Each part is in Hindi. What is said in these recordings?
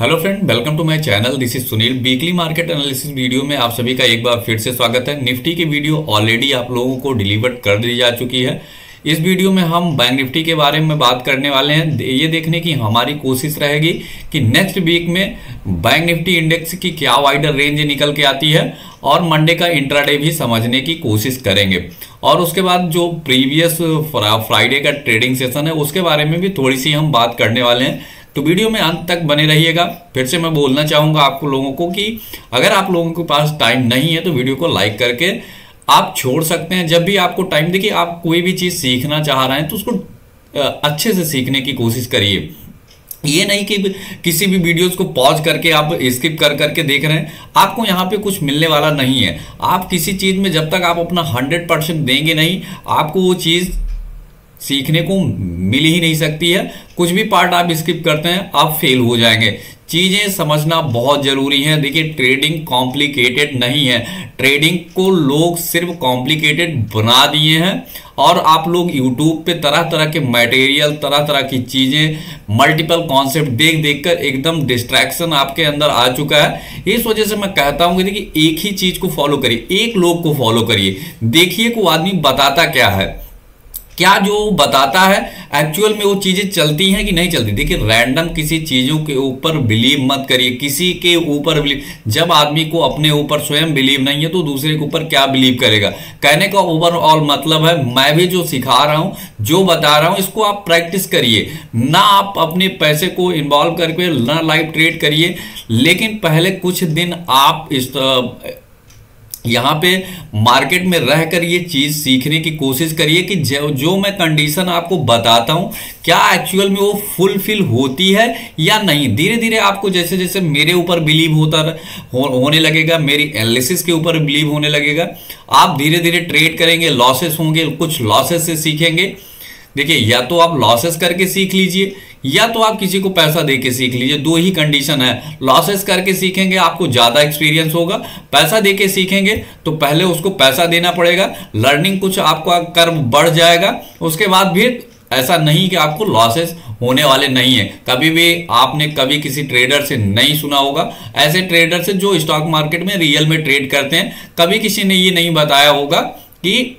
Hello friend, welcome to my channel. This is Sunil. Weekly market analysis video में आप सभी का एक बार फिर से स्वागत है। निफ्टी की वीडियो ऑलरेडी आप लोगों को डिलीवर कर दी जा चुकी है। इस वीडियो में हम बैंक निफ्टी के बारे में बात करने वाले हैं। ये देखने की हमारी कोशिश रहेगी कि नेक्स्ट वीक में बैंक निफ्टी इंडेक्स की क्या वाइडर रेंज निकल के आती है और मंडे का इंट्राडे भी समझने की कोशिश करेंगे। और उसके बाद जो प्रीवियस फ्राइडे का ट्रेडिंग सेशन है उसके बारे में भी थोड़ी सी हम बात करने वाले हैं, तो वीडियो में अंत तक बने रहिएगा। फिर से मैं बोलना चाहूँगा आप लोगों को कि अगर आप लोगों के पास टाइम नहीं है तो वीडियो को लाइक करके आप छोड़ सकते हैं। जब भी आपको टाइम देखिए, आप कोई भी चीज़ सीखना चाह रहे हैं तो उसको अच्छे से सीखने की कोशिश करिए। ये नहीं कि किसी भी वीडियोस को पॉज करके आप स्किप कर करके देख रहे हैं, आपको यहाँ पे कुछ मिलने वाला नहीं है। आप किसी चीज़ में जब तक आप अपना 100% देंगे नहीं, आपको वो चीज़ सीखने को मिल ही नहीं सकती है। कुछ भी पार्ट आप स्किप करते हैं आप फेल हो जाएंगे। चीज़ें समझना बहुत ज़रूरी है। देखिए, ट्रेडिंग कॉम्प्लिकेटेड नहीं है। ट्रेडिंग को लोग सिर्फ कॉम्प्लिकेटेड बना दिए हैं और आप लोग यूट्यूब पे तरह तरह के मटेरियल, तरह तरह की चीज़ें, मल्टीपल कॉन्सेप्ट देख देख कर एकदम डिस्ट्रैक्शन आपके अंदर आ चुका है। इस वजह से मैं कहता हूँ कि देखिए, एक ही चीज़ को फॉलो करिए, एक लोग को फॉलो करिए, देखिए को आदमी बताता क्या है, क्या जो बताता है एक्चुअल में वो चीज़ें चलती हैं कि नहीं चलती। देखिए, रैंडम किसी चीज़ों के ऊपर बिलीव मत करिए, किसी के ऊपर बिलीव। जब आदमी को अपने ऊपर स्वयं बिलीव नहीं है तो दूसरे के ऊपर क्या बिलीव करेगा। कहने का ओवरऑल मतलब है, मैं भी जो सिखा रहा हूँ, जो बता रहा हूँ, इसको आप प्रैक्टिस करिए ना। आप अपने पैसे को इन्वॉल्व करके ना लाइव ट्रेड करिए, लेकिन पहले कुछ दिन आप इस यहाँ पे मार्केट में रह कर ये चीज़ सीखने की कोशिश करिए कि जो मैं कंडीशन आपको बताता हूँ क्या एक्चुअल में वो फुलफिल होती है या नहीं। धीरे धीरे आपको जैसे जैसे मेरे ऊपर बिलीव होने लगेगा, मेरी एनालिसिस के ऊपर बिलीव होने लगेगा, आप धीरे धीरे ट्रेड करेंगे। लॉसेस होंगे, कुछ लॉसेस से सीखेंगे। देखिए, या तो आप लॉसेस करके सीख लीजिए या तो आप किसी को पैसा दे के सीख लीजिए। दो ही कंडीशन है। लॉसेस करके सीखेंगे आपको ज़्यादा एक्सपीरियंस होगा, पैसा दे के सीखेंगे तो पहले उसको पैसा देना पड़ेगा, लर्निंग कुछ आपका कर्व बढ़ जाएगा। उसके बाद भी ऐसा नहीं कि आपको लॉसेस होने वाले नहीं है। कभी भी आपने कभी किसी ट्रेडर से नहीं सुना होगा, ऐसे ट्रेडर से जो स्टॉक मार्केट में रियल में ट्रेड करते हैं, कभी किसी ने ये नहीं बताया होगा कि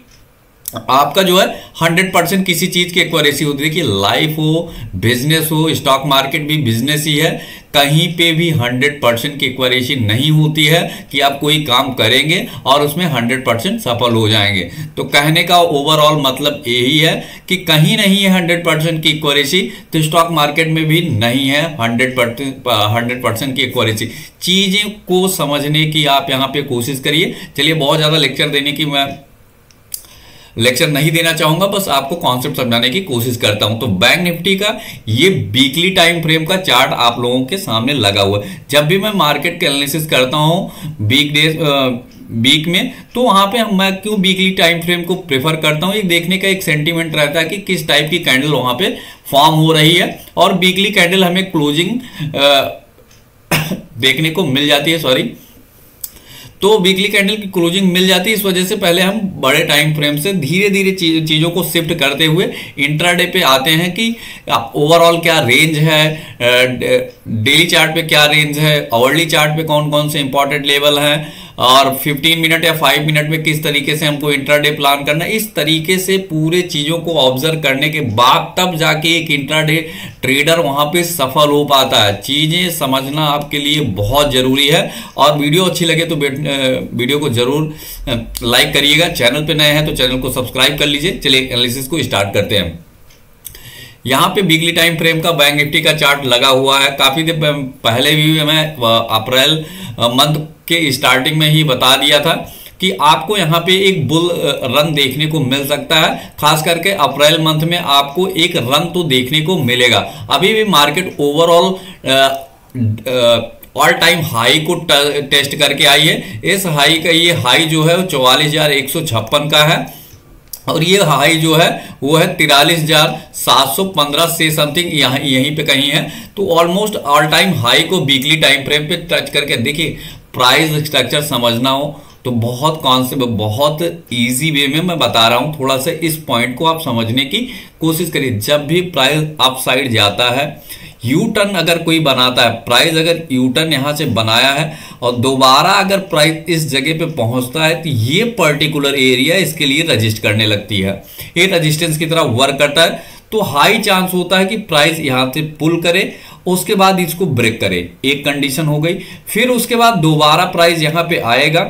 आपका जो है 100% किसी चीज़ की एक्यूरेसी होती है। कि लाइफ हो, बिजनेस हो, स्टॉक मार्केट भी बिजनेस ही है, कहीं पे भी 100% की एक्यूरेसी नहीं होती है कि आप कोई काम करेंगे और उसमें 100% सफल हो जाएंगे। तो कहने का ओवरऑल मतलब यही है कि कहीं नहीं है 100% की एक्यूरेसी, तो स्टॉक मार्केट में भी नहीं है 100% की एक्यूरेसी। चीज़ें को समझने की आप यहाँ पे कोशिश करिए। चलिए, बहुत ज़्यादा लेक्चर देने की मैं लेक्चर नहीं देना चाहूँगा, बस आपको कॉन्सेप्ट समझाने की कोशिश करता हूँ। तो बैंक निफ्टी का ये वीकली टाइम फ्रेम का चार्ट आप लोगों के सामने लगा हुआ है। जब भी मैं मार्केट का एनालिसिस करता हूँ वीक में, तो वहाँ पे मैं क्यों वीकली टाइम फ्रेम को प्रेफर करता हूँ, ये देखने का एक सेंटीमेंट रहता है कि किस टाइप की कैंडल वहाँ पे फॉर्म हो रही है। और वीकली कैंडल हमें क्लोजिंग देखने को मिल जाती है, तो वीकली कैंडल की क्लोजिंग मिल जाती है। इस वजह से पहले हम बड़े टाइम फ्रेम से धीरे धीरे चीज़ों को शिफ्ट करते हुए इंट्राडे पे आते हैं कि ओवरऑल क्या रेंज है, डेली चार्ट पे क्या रेंज है, आवरली चार्ट पे कौन कौन से इंपॉर्टेंट लेवल हैं, और 15 मिनट या 5 मिनट में किस तरीके से हमको इंट्राडे प्लान करना है। इस तरीके से पूरे चीज़ों को ऑब्जर्व करने के बाद तब जाके एक इंट्राडे ट्रेडर वहाँ पे सफल हो पाता है। चीज़ें समझना आपके लिए बहुत ज़रूरी है। और वीडियो अच्छी लगे तो वीडियो को ज़रूर लाइक करिएगा। चैनल पे नए हैं तो चैनल को सब्सक्राइब कर लीजिए। चलिए, एनालिसिस को स्टार्ट करते हैं। यहाँ पे वीकली टाइम फ्रेम का बैंक निफ्टी का चार्ट लगा हुआ है। काफ़ी देर पहले भी मैं अप्रैल मंथ के स्टार्टिंग में ही बता दिया था कि आपको यहाँ पे एक बुल रन देखने को मिल सकता है। खास करके अप्रैल मंथ में आपको एक रन तो देखने को मिलेगा। अभी भी market overall all time high को टेस्ट करके आई है। इस हाई का ये हाई जो है 44,156 का है और ये हाई जो है वो है 43,715 से समथिंग, यहीं पे कहीं है। तो ऑलमोस्ट ऑल टाइम हाई को वीकली टाइम फ्रेम पे टच करके देखिए। प्राइस स्ट्रक्चर समझना हो तो बहुत कॉन्सेप्ट बहुत इजी वे में मैं बता रहा हूँ, थोड़ा सा इस पॉइंट को आप समझने की कोशिश करिए। जब भी प्राइस अपसाइड जाता है यू टर्न अगर कोई बनाता है, प्राइस अगर यू टर्न यहाँ से बनाया है और दोबारा अगर प्राइस इस जगह पे पहुँचता है तो ये पर्टिकुलर एरिया इसके लिए रजिस्ट करने लगती है, ये रजिस्टेंस की तरह वर्क करता है। तो हाई चांस होता है कि प्राइस यहाँ से पुल करे, उसके बाद इसको ब्रेक करे, एक कंडीशन हो गई। फिर उसके बाद दोबारा प्राइस यहाँ पे आएगा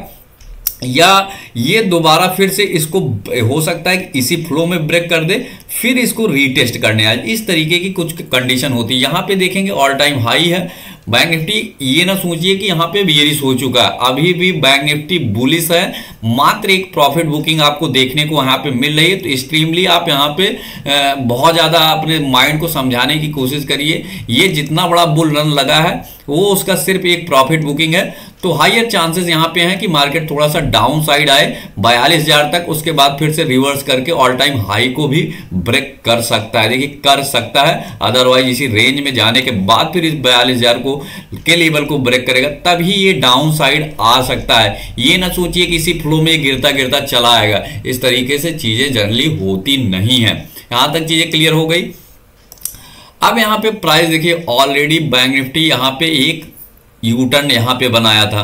या ये दोबारा फिर से इसको हो सकता है कि इसी फ्लो में ब्रेक कर दे, फिर इसको रीटेस्ट करने आए। इस तरीके की कुछ कंडीशन होती है। यहाँ पे देखेंगे ऑल टाइम हाई है बैंक निफ्टी, ये ना सोचिए कि यहाँ पे बेयरिश हो चुका है, अभी भी बैंक निफ्टी बुलिश है। मात्र एक प्रॉफिट बुकिंग आपको देखने को यहाँ पे मिल रही है। तो एक्सट्रीमली आप यहाँ पे बहुत ज़्यादा अपने माइंड को समझाने की कोशिश करिए, ये जितना बड़ा बुल रन लगा है वो उसका सिर्फ एक प्रॉफिट बुकिंग है। तो हायर चांसेस यहाँ पे हैं कि मार्केट थोड़ा सा डाउन साइड आए 42,000 तक, उसके बाद फिर से रिवर्स करके ऑल टाइम हाई को भी ब्रेक कर सकता है, देखिए कर सकता है। अदरवाइज इसी रेंज में जाने के बाद फिर इस 42,000 के लेवल को ब्रेक करेगा, तभी ये डाउन साइड आ सकता है। ये ना सोचिए कि इसी फ्लो में गिरता गिरता चला आएगा, इस तरीके से चीजें जनरली होती नहीं है। यहां तक चीजें क्लियर हो गई। अब यहाँ पे प्राइस देखिए ऑलरेडी बैंक निफ्टी यहाँ पे एक यू टर्न यहाँ पे बनाया था,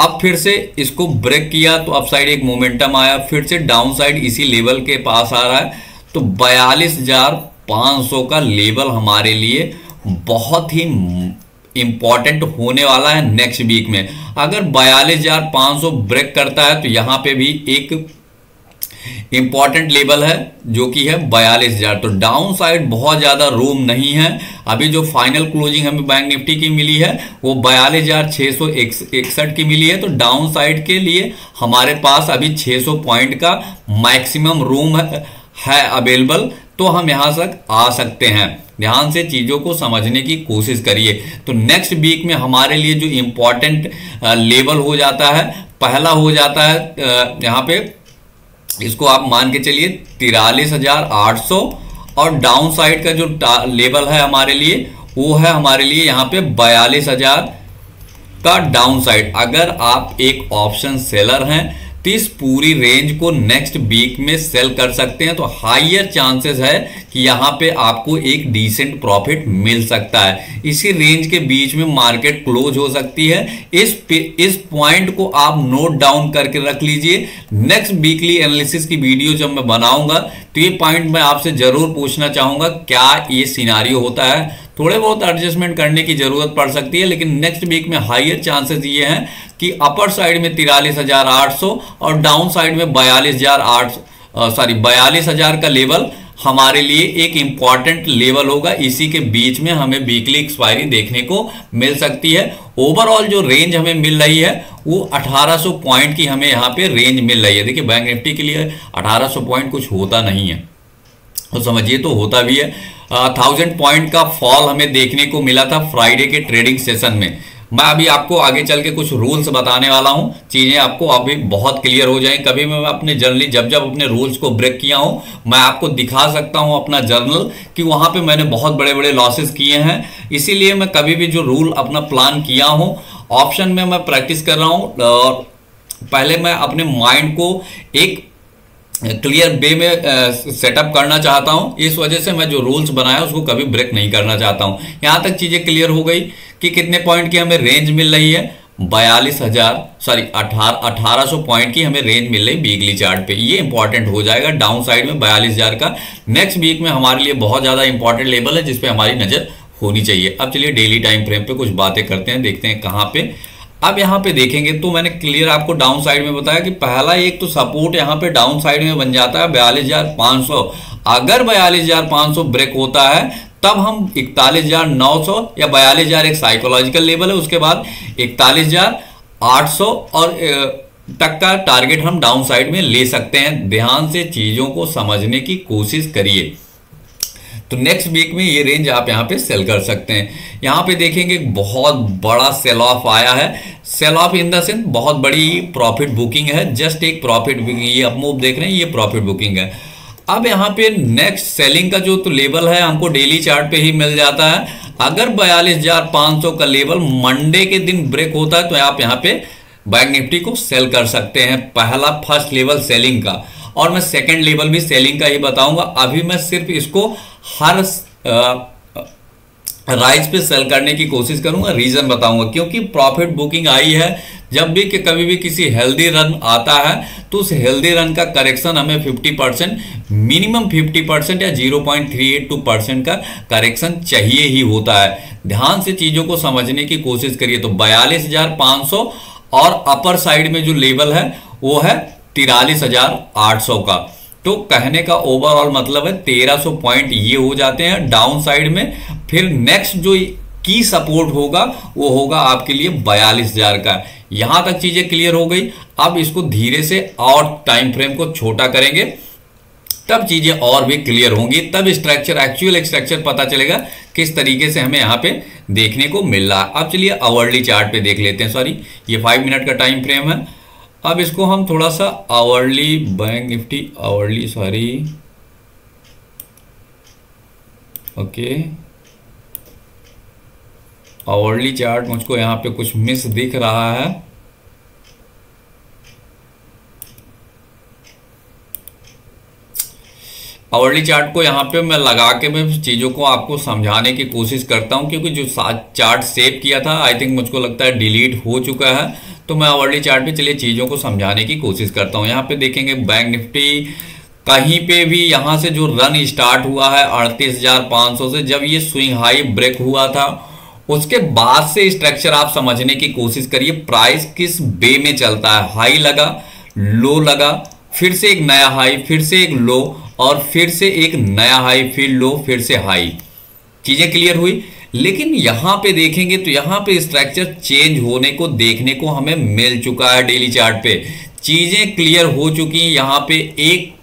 अब फिर से इसको ब्रेक किया तो अपसाइड एक मोमेंटम आया, फिर से डाउन साइड इसी लेवल के पास आ रहा है। तो 42,500 का लेवल हमारे लिए बहुत ही इम्पॉर्टेंट होने वाला है नेक्स्ट वीक में। अगर 42,500 ब्रेक करता है तो यहाँ पे भी एक इम्पॉर्टेंट लेवल है जो कि है 42,000। तो डाउन साइड बहुत ज़्यादा रूम नहीं है। अभी जो फाइनल क्लोजिंग हमें बैंक निफ्टी की मिली है वो 42,661 की मिली है। तो डाउन साइड के लिए हमारे पास अभी 600 पॉइंट का मैक्सिमम रूम है अवेलेबल, तो हम यहाँ तक आ सकते हैं। ध्यान से चीज़ों को समझने की कोशिश करिए। तो नेक्स्ट वीक में हमारे लिए जो इम्पॉर्टेंट लेवल हो जाता है, पहला हो जाता है यहाँ पे, इसको आप मान के चलिए 43,800, और डाउन साइड का जो लेवल है हमारे लिए वो है हमारे लिए यहाँ पे 42,000 का डाउन साइड। अगर आप एक ऑप्शन सेलर हैं तो इस पूरी रेंज को नेक्स्ट वीक में सेल कर सकते हैं। तो हायर चांसेस है कि यहाँ पे आपको एक डिसेंट प्रॉफिट मिल सकता है। इसी रेंज के बीच में मार्केट क्लोज हो सकती है। इस पॉइंट को आप नोट डाउन करके रख लीजिए। नेक्स्ट वीकली एनालिसिस की वीडियो जब मैं बनाऊंगा तो ये पॉइंट मैं आपसे जरूर पूछना चाहूंगा, क्या ये सिनारियो होता है। थोड़े बहुत एडजस्टमेंट करने की जरूरत पड़ सकती है, लेकिन नेक्स्ट वीक में हायर चांसेस ये हैं कि अपर साइड में 43,800 और डाउन साइड में 42,000 का लेवल हमारे लिए एक इम्पॉर्टेंट लेवल होगा। इसी के बीच में हमें वीकली एक्सपायरी देखने को मिल सकती है। ओवरऑल जो रेंज हमें मिल रही है वो 1800 पॉइंट की हमें यहाँ पे रेंज मिल रही है। देखिए बैंक निफ्टी के लिए 1800 पॉइंट कुछ होता नहीं है, तो समझिए तो होता भी है। 1000 पॉइंट का फॉल हमें देखने को मिला था फ्राइडे के ट्रेडिंग सेशन में। मैं अभी आपको आगे चल के कुछ रूल्स बताने वाला हूं, चीज़ें आपको अभी बहुत क्लियर हो जाएंगी। कभी मैं अपने जर्नली जब अपने रूल्स को ब्रेक किया हूं, मैं आपको दिखा सकता हूं अपना जर्नल कि वहां पे मैंने बहुत बड़े बड़े लॉसेस किए हैं। इसीलिए मैं कभी भी जो रूल अपना प्लान किया हूं, ऑप्शन में मैं प्रैक्टिस कर रहा हूँ। और पहले मैं अपने माइंड को एक क्लियर वे में सेटअप करना चाहता हूं, इस वजह से मैं जो रूल्स बनाया उसको कभी ब्रेक नहीं करना चाहता हूं। यहां तक चीजें क्लियर हो गई कि कितने पॉइंट की हमें रेंज मिल रही है, 1800 पॉइंट की हमें रेंज मिल रही वीकली चार्ट पे। ये इंपॉर्टेंट हो जाएगा डाउन साइड में 42,000 का। नेक्स्ट वीक में हमारे लिए बहुत ज़्यादा इंपॉर्टेंट लेवल है जिसपे हमारी नज़र होनी चाहिए। अब चलिए डेली टाइम फ्रेम पे कुछ बातें करते हैं, देखते हैं कहाँ पे। अब यहाँ पे देखेंगे तो मैंने क्लियर आपको डाउन साइड में बताया कि पहला एक तो सपोर्ट यहाँ पे डाउन साइड में बन जाता है 42,500। अगर 42,500 ब्रेक होता है तब हम 41,900 या 42,000 एक साइकोलॉजिकल लेवल है, उसके बाद 41,800 और तक का टारगेट हम डाउन साइड में ले सकते हैं। ध्यान से चीज़ों को समझने की कोशिश करिए। तो नेक्स्ट वीक में ये रेंज आप यहाँ पे सेल कर सकते हैं। यहाँ पे देखेंगे बहुत बड़ा सेल ऑफ आया है, sell off in the sense बहुत बड़ी प्रॉफिट बुकिंग है, जस्ट एक प्रॉफिट बुकिंग। ये आप मूव देख रहे हैं, ये प्रॉफिट बुकिंग है। अब यहाँ पे नेक्स्ट सेलिंग का जो तो लेवल है हमको डेली चार्ट पे ही मिल जाता है। अगर 42,500 का लेवल मंडे के दिन ब्रेक होता है तो आप यहाँ पे बैंक निफ्टी को सेल कर सकते हैं। पहला फर्स्ट लेवल सेलिंग का, और मैं सेकंड लेवल भी सेलिंग का ही बताऊंगा। अभी मैं सिर्फ इसको हर राइज पे सेल करने की कोशिश करूंगा, रीजन बताऊंगा, क्योंकि प्रॉफिट बुकिंग आई है। जब भी कि कभी भी किसी हेल्दी रन आता है तो उस हेल्दी रन का करेक्शन हमें 50% मिनिमम 50% या 0.382% का करेक्शन चाहिए ही होता है। ध्यान से चीज़ों को समझने की कोशिश करिए। तो 42,500 और अपर साइड में जो लेवल है वो है 43,800 का। तो कहने का ओवरऑल मतलब है 1300 पॉइंट ये हो जाते हैं डाउन साइड में। फिर नेक्स्ट जो की सपोर्ट होगा वो होगा आपके लिए 42,000 का। यहां तक चीजें क्लियर हो गई। अब इसको धीरे से और टाइम फ्रेम को छोटा करेंगे, तब चीजें और भी क्लियर होंगी, तब स्ट्रक्चर एक्चुअल स्ट्रक्चर पता चलेगा किस तरीके से हमें यहाँ पे देखने को मिल रहा है। अब चलिए आवरली चार्ट पे देख लेते हैं। सॉरी, ये 5 मिनट का टाइम फ्रेम है। अब इसको हम थोड़ा सा hourly bank Nifty hourly hourly chart, मुझको यहाँ पे कुछ मिस दिख रहा है। आवरली चार्ट को यहाँ पे मैं लगा के मैं चीज़ों को आपको समझाने की कोशिश करता हूँ, क्योंकि जो चार्ट सेव किया था आई थिंक मुझको लगता है डिलीट हो चुका है। तो मैं आवरली चार्ट पे चलिए चीज़ों को समझाने की कोशिश करता हूँ। यहाँ पे देखेंगे बैंक निफ्टी कहीं पे भी यहाँ से जो रन स्टार्ट हुआ है 38,500 से, जब ये स्विंग हाई ब्रेक हुआ था उसके बाद से स्ट्रक्चर आप समझने की कोशिश करिए। प्राइस किस बे में चलता है, हाई लगा, लो लगा, फिर से एक नया हाई, फिर से एक लो, और फिर से एक नया हाई, फिर लो, फिर से हाई। चीज़ें क्लियर हुई। लेकिन यहाँ पे देखेंगे तो यहाँ पे स्ट्रक्चर चेंज होने को देखने को हमें मिल चुका है। डेली चार्ट पे चीज़ें क्लियर हो चुकी हैं। यहाँ पे एक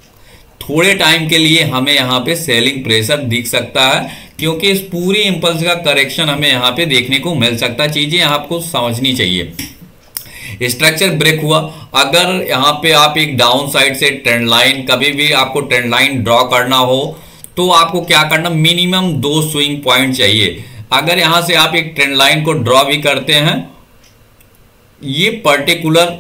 थोड़े टाइम के लिए हमें यहाँ पे सेलिंग प्रेशर दिख सकता है, क्योंकि इस पूरी इंपल्स का करेक्शन हमें यहाँ पे देखने को मिल सकता है। चीज़ें आपको समझनी चाहिए। स्ट्रक्चर ब्रेक हुआ, अगर यहाँ पे आप एक डाउन साइड से ट्रेंड लाइन, कभी भी आपको ट्रेंड लाइन ड्रॉ करना हो तो आपको क्या करना, मिनिमम 2 स्विंग पॉइंट चाहिए। अगर यहां से आप एक ट्रेंड लाइन को ड्रॉ भी करते हैं, ये पर्टिकुलर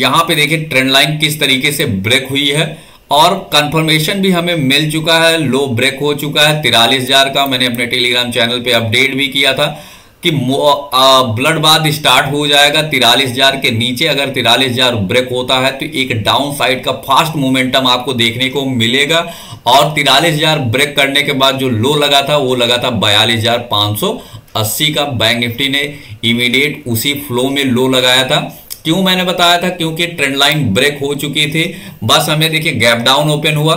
यहां पे देखिए ट्रेंड लाइन किस तरीके से ब्रेक हुई है, और कंफर्मेशन भी हमें मिल चुका है, लो ब्रेक हो चुका है 43,000 का। मैंने अपने टेलीग्राम चैनल पे अपडेट भी किया था कि ब्लडबाथ स्टार्ट हो जाएगा 43,000 के नीचे। अगर 43,000 ब्रेक होता है तो एक डाउन साइड का फास्ट मोमेंटम आपको देखने को मिलेगा, और 43,000 ब्रेक करने के बाद जो लो लगा था वो लगा था 42,580 का। बैंक निफ्टी ने इमीडिएट उसी फ्लो में लो लगाया था। क्यों मैंने बताया था, क्योंकि ट्रेंड लाइन ब्रेक हो चुकी थी। बस हमें देखिए गैप डाउन ओपन हुआ,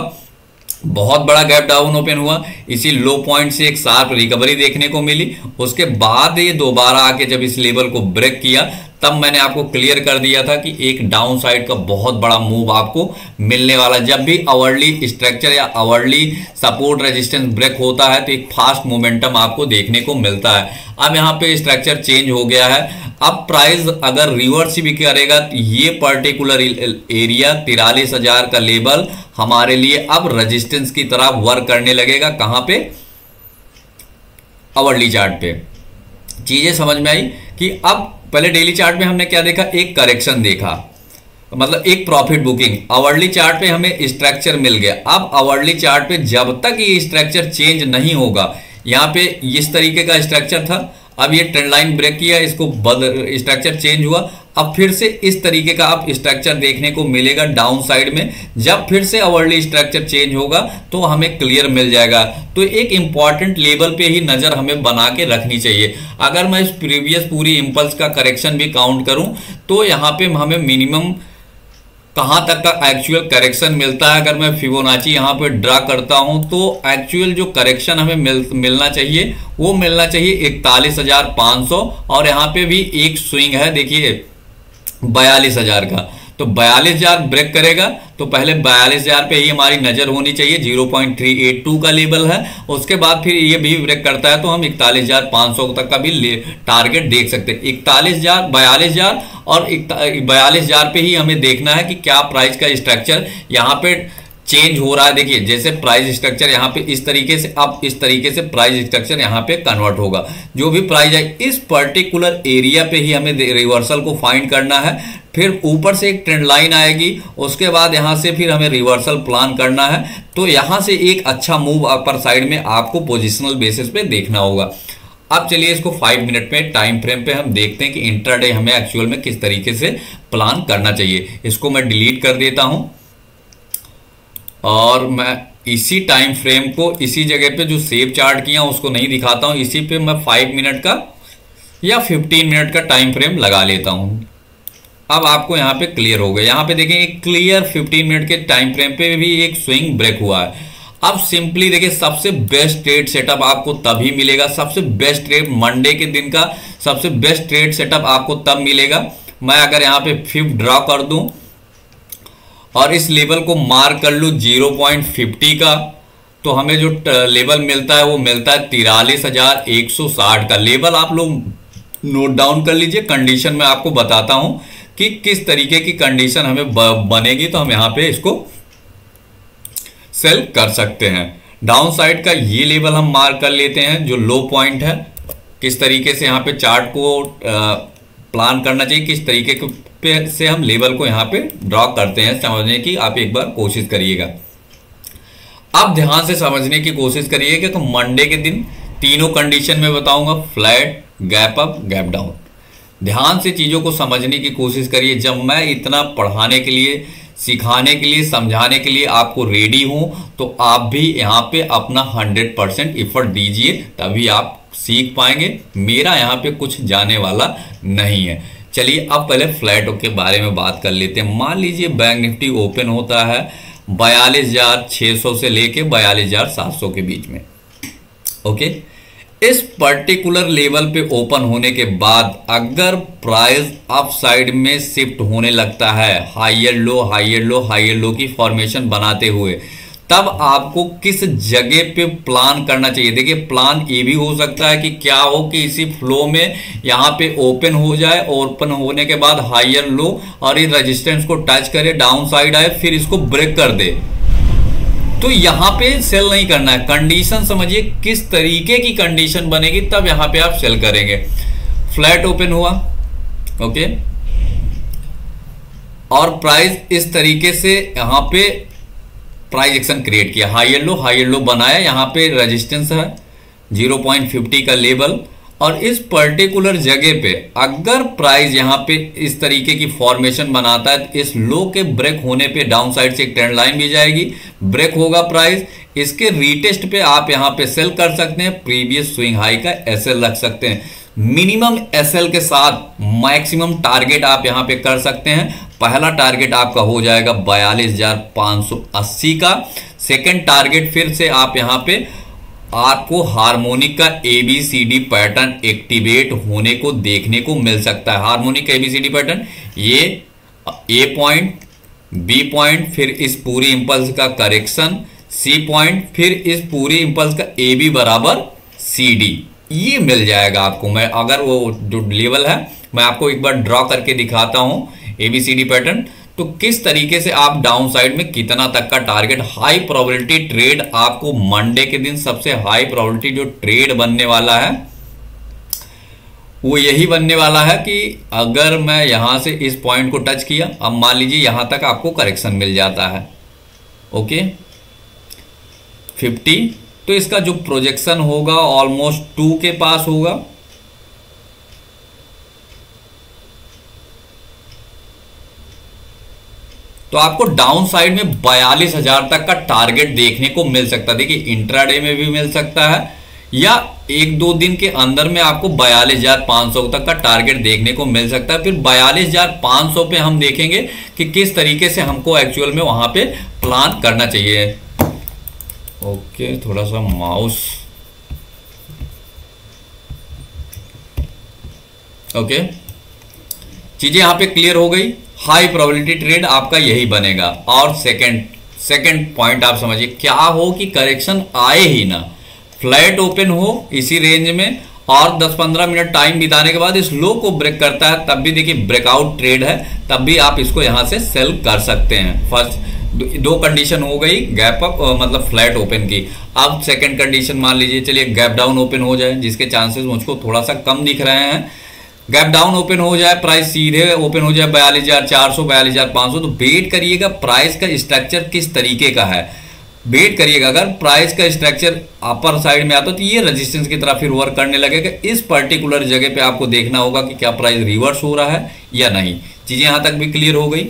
बहुत बड़ा गैप डाउन ओपन हुआ, इसी लो पॉइंट से एक शार्प रिकवरी देखने को मिली। उसके बाद ये दोबारा आके जब इस लेवल को ब्रेक किया, तब मैंने आपको क्लियर कर दिया था कि एक डाउन साइड का बहुत बड़ा मूव आपको मिलने वाला। जब भी आवरली स्ट्रक्चर या आवरली सपोर्ट रेजिस्टेंस ब्रेक होता है तो एक फास्ट मोमेंटम आपको देखने को मिलता है। अब यहाँ पे स्ट्रक्चर चेंज हो गया है। अब प्राइस अगर रिवर्स भी करेगा तो ये पर्टिकुलर एरिया 43,000 का लेवल हमारे लिए अब रेजिस्टेंस की तरह वर्क करने लगेगा। कहाँ पे, आवरली चार्ट पे। चीजें समझ में आई कि अब पहले डेली चार्ट में हमने क्या देखा, एक करेक्शन देखा, मतलब एक प्रॉफिट बुकिंग। आवरली चार्ट पे हमें स्ट्रक्चर मिल गया। अब आवरली चार्ट पे जब तक ये स्ट्रक्चर चेंज नहीं होगा, यहाँ पे इस तरीके का स्ट्रक्चर था, अब ये ट्रेंड लाइन ब्रेक किया, इसको बदल स्ट्रक्चर चेंज हुआ, अब फिर से इस तरीके का आप स्ट्रक्चर देखने को मिलेगा डाउन साइड में। जब फिर से आवरली स्ट्रक्चर चेंज होगा तो हमें क्लियर मिल जाएगा। तो एक इम्पॉर्टेंट लेवल पे ही नज़र हमें बना के रखनी चाहिए। अगर मैं इस प्रीवियस पूरी इम्पल्स का करेक्शन भी काउंट करूँ तो यहाँ पे हमें मिनिमम कहाँ तक का एक्चुअल करेक्शन मिलता है। अगर मैं फिबोनाची यहाँ पर ड्रा करता हूँ तो एक्चुअल जो करेक्शन हमें मिलना चाहिए वो मिलना चाहिए 41,500, और यहाँ पे भी एक स्विंग है, देखिए 42,000 का। तो 42,000 ब्रेक करेगा तो पहले 42,000 पे ही हमारी नज़र होनी चाहिए, 0.382 का लेवल है। उसके बाद फिर ये भी ब्रेक करता है तो हम 41,500 तक का भी टारगेट देख सकते हैं। 42,000 और 42,000 पे ही हमें देखना है कि क्या प्राइस का स्ट्रक्चर यहाँ पे चेंज हो रहा है। देखिए जैसे प्राइस स्ट्रक्चर यहाँ पे इस तरीके से, अब इस तरीके से प्राइस स्ट्रक्चर यहाँ पे कन्वर्ट होगा। जो भी प्राइस है इस पर्टिकुलर एरिया पे ही हमें रिवर्सल को फाइंड करना है, फिर ऊपर से एक ट्रेंड लाइन आएगी, उसके बाद यहाँ से फिर हमें रिवर्सल प्लान करना है। तो यहाँ से एक अच्छा मूव अपर साइड में आपको पोजिशनल बेसिस पे देखना होगा। अब चलिए इसको 5 मिनट में टाइम फ्रेम पे हम देखते हैं कि इंट्राडे हमें एक्चुअल में किस तरीके से प्लान करना चाहिए। इसको मैं डिलीट कर देता हूँ और मैं इसी टाइम फ्रेम को इसी जगह पे जो सेव चार्ट किया उसको नहीं दिखाता हूँ, इसी पे मैं 5 मिनट का या 15 मिनट का टाइम फ्रेम लगा लेता हूँ। अब आपको यहाँ पे क्लियर हो गया। यहाँ पे देखें एक क्लियर 15 मिनट के टाइम फ्रेम पे भी एक स्विंग ब्रेक हुआ है। अब सिंपली देखिए सबसे बेस्ट ट्रेड सेटअप आपको तभी मिलेगा, सबसे बेस्ट ट्रेड मंडे के दिन का सबसे बेस्ट ट्रेड सेटअप आपको तब मिलेगा। मैं अगर यहाँ पे फिफ्थ ड्रॉ कर दूं और इस लेवल को मार्क कर लूँ 0.50 का, तो हमें जो लेवल मिलता है वो मिलता है 43,160 का लेवल। आप लोग नोट डाउन कर लीजिए, कंडीशन में आपको बताता हूँ कि किस तरीके की कंडीशन हमें बनेगी तो हम यहाँ पे इसको सेल कर सकते हैं। डाउन साइड का ये लेवल हम मार्क कर लेते हैं जो लो पॉइंट है। किस तरीके से यहाँ पे चार्ट को प्लान करना चाहिए, किस तरीके से हम लेवल को यहाँ पे ड्रॉ करते हैं, समझने की आप एक बार कोशिश करिएगा। आप ध्यान से समझने की कोशिश करिएगा। तो मंडे के दिन तीनों कंडीशन में बताऊंगा, flat, gap up, gap down. ध्यान से चीज़ों को समझने की कोशिश करिए। जब मैं इतना पढ़ाने के लिए, सिखाने के लिए, समझाने के लिए आपको रेडी हूं तो आप भी यहाँ पे अपना 100% एफर्ट दीजिए, तभी आप सीख पाएंगे। मेरा यहाँ पे कुछ जाने वाला नहीं है। चलिए अब पहले फ्लैट के बारे में बात कर लेते हैं। मान लीजिए बैंक निफ्टी ओपन होता है 42,600 से लेके 42,700 के बीच में। ओके, इस पर्टिकुलर लेवल पे ओपन होने के बाद अगर प्राइस अप साइड में शिफ्ट होने लगता है, higher low higher low higher low की फॉर्मेशन बनाते हुए, तब आपको किस जगह पे प्लान करना चाहिए। देखिए प्लान ये भी हो सकता है कि क्या हो कि इसी फ्लो में यहाँ पे ओपन हो जाए, ओपन होने के बाद हायर लो और ये रेजिस्टेंस को टच करे, डाउन साइड आए, फिर इसको ब्रेक कर दे, तो यहाँ पे सेल नहीं करना है। कंडीशन समझिए किस तरीके की कंडीशन बनेगी तब यहाँ पे आप सेल करेंगे। फ्लैट ओपन हुआ, ओके, और प्राइस इस तरीके से यहाँ पे प्राइस एक्शन क्रिएट किया, हायर लो बनाया, यहाँ पे रेजिस्टेंस है 0.50 का लेवल, और इस पर्टिकुलर जगह पे अगर प्राइस यहाँ पे इस तरीके की फॉर्मेशन बनाता है तो इस लो के ब्रेक होने पे डाउन साइड से एक ट्रेंड लाइन भी जाएगी, ब्रेक होगा प्राइस, इसके रीटेस्ट पे आप यहाँ पे सेल कर सकते हैं, प्रीवियस स्विंग हाई का एसएल रख सकते हैं। मिनिमम एसएल के साथ मैक्सिमम टारगेट आप यहाँ पे कर सकते हैं। पहला टारगेट आपका हो जाएगा 42,580 का, सेकेंड टारगेट फिर से आप यहाँ पे आपको हार्मोनिक का ABCD पैटर्न एक्टिवेट होने को देखने को मिल सकता है। हार्मोनिक ABCD पैटर्न, ये A पॉइंट, B पॉइंट, फिर इस पूरी इंपल्स का करेक्शन, C पॉइंट, फिर इस पूरी इंपल्स का AB बराबर CD, ये मिल जाएगा आपको। मैं अगर वो जो लेवल है मैं आपको एक बार ड्रॉ करके दिखाता हूँ ABCD पैटर्न, तो किस तरीके से आप डाउन साइड में कितना तक का टारगेट, हाई प्रोबेबिलिटी ट्रेड आपको मंडे के दिन सबसे हाई प्रोबेबिलिटी जो ट्रेड बनने वाला है वो यही बनने वाला है कि अगर मैं यहां से इस पॉइंट को टच किया, अब मान लीजिए यहां तक आपको करेक्शन मिल जाता है, ओके 50, तो इसका जो प्रोजेक्शन होगा ऑलमोस्ट 2 के पास होगा। तो आपको डाउन साइड में 42,000 तक का टारगेट देखने को मिल सकता है। देखिए इंट्राडे में भी मिल सकता है या एक दो दिन के अंदर में आपको 42,500 तक का टारगेट देखने को मिल सकता है। फिर 42,500 पे हम देखेंगे कि किस तरीके से हमको एक्चुअल में वहां पे प्लान करना चाहिए। ओके, थोड़ा सा माउस, ओके, चीजें यहाँ पे क्लियर हो गई। हाई प्रोबेबिलिटी ट्रेड आपका यही बनेगा। और सेकंड पॉइंट आप समझिए, क्या हो कि करेक्शन आए ही ना, फ्लैट ओपन हो इसी रेंज में और 10-15 मिनट टाइम बिताने के बाद इस लो को ब्रेक करता है, तब भी देखिए ब्रेकआउट ट्रेड है, तब भी आप इसको यहां से सेल कर सकते हैं। फर्स्ट दो कंडीशन हो गई गैप अप मतलब फ्लैट ओपन की। अब सेकंड कंडीशन मान लीजिए चलिए गैप डाउन ओपन हो जाए, जिसके चांसेस मुझको थोड़ा सा कम दिख रहे हैं। गैप डाउन ओपन हो जाए, प्राइस सीधे ओपन हो जाए 42,400 42,500, तो वेट करिएगा प्राइस का स्ट्रक्चर किस तरीके का है, वेट करिएगा। अगर प्राइस का स्ट्रक्चर अपर साइड में आता तो ये रेजिस्टेंस की तरफ फिर वर्क करने लगेगा। इस पर्टिकुलर जगह पे आपको देखना होगा कि क्या प्राइस रिवर्स हो रहा है या नहीं। चीज़ें यहाँ तक भी क्लियर हो गई।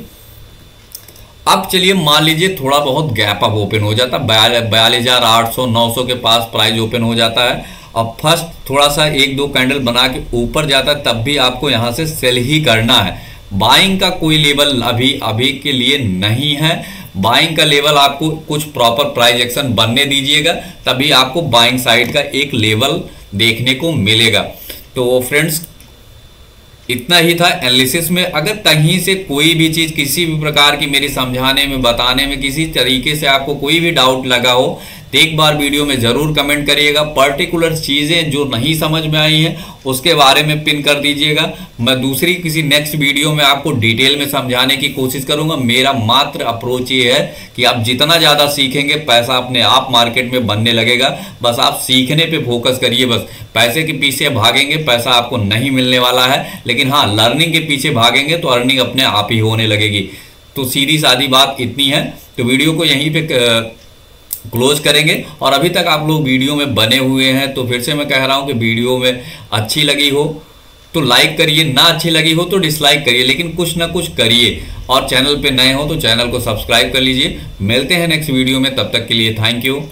अब चलिए मान लीजिए थोड़ा बहुत गैप अप ओपन हो जाता, 42,800 900 के पास प्राइस ओपन हो जाता है। अब फर्स्ट थोड़ा सा एक दो कैंडल बना के ऊपर जाता है, तब भी आपको यहाँ से सेल ही करना है। बाइंग का कोई लेवल अभी के लिए नहीं है। बाइंग का लेवल आपको कुछ प्रॉपर प्राइस एक्शन बनने दीजिएगा, तभी आपको बाइंग साइड का एक लेवल देखने को मिलेगा। तो फ्रेंड्स इतना ही था एनालिसिस में। अगर कहीं से कोई भी चीज़ किसी भी प्रकार की मेरी समझाने में बताने में किसी तरीके से आपको कोई भी डाउट लगा हो तो एक बार वीडियो में ज़रूर कमेंट करिएगा। पर्टिकुलर चीज़ें जो नहीं समझ में आई हैं उसके बारे में पिन कर दीजिएगा। मैं दूसरी किसी नेक्स्ट वीडियो में आपको डिटेल में समझाने की कोशिश करूँगा। मेरा मात्र अप्रोच ये है कि आप जितना ज़्यादा सीखेंगे पैसा अपने आप मार्केट में बनने लगेगा। बस आप सीखने पे फोकस करिए। बस पैसे के पीछे भागेंगे पैसा आपको नहीं मिलने वाला है, लेकिन हाँ लर्निंग के पीछे भागेंगे तो अर्निंग अपने आप ही होने लगेगी। तो सीधी सादी बात इतनी है। तो वीडियो को यहीं पर क्लोज करेंगे। और अभी तक आप लोग वीडियो में बने हुए हैं तो फिर से मैं कह रहा हूं कि वीडियो में अच्छी लगी हो तो लाइक करिए, ना अच्छी लगी हो तो डिसलाइक करिए, लेकिन कुछ ना कुछ करिए। और चैनल पे नए हो तो चैनल को सब्सक्राइब कर लीजिए। मिलते हैं नेक्स्ट वीडियो में, तब तक के लिए थैंक यू।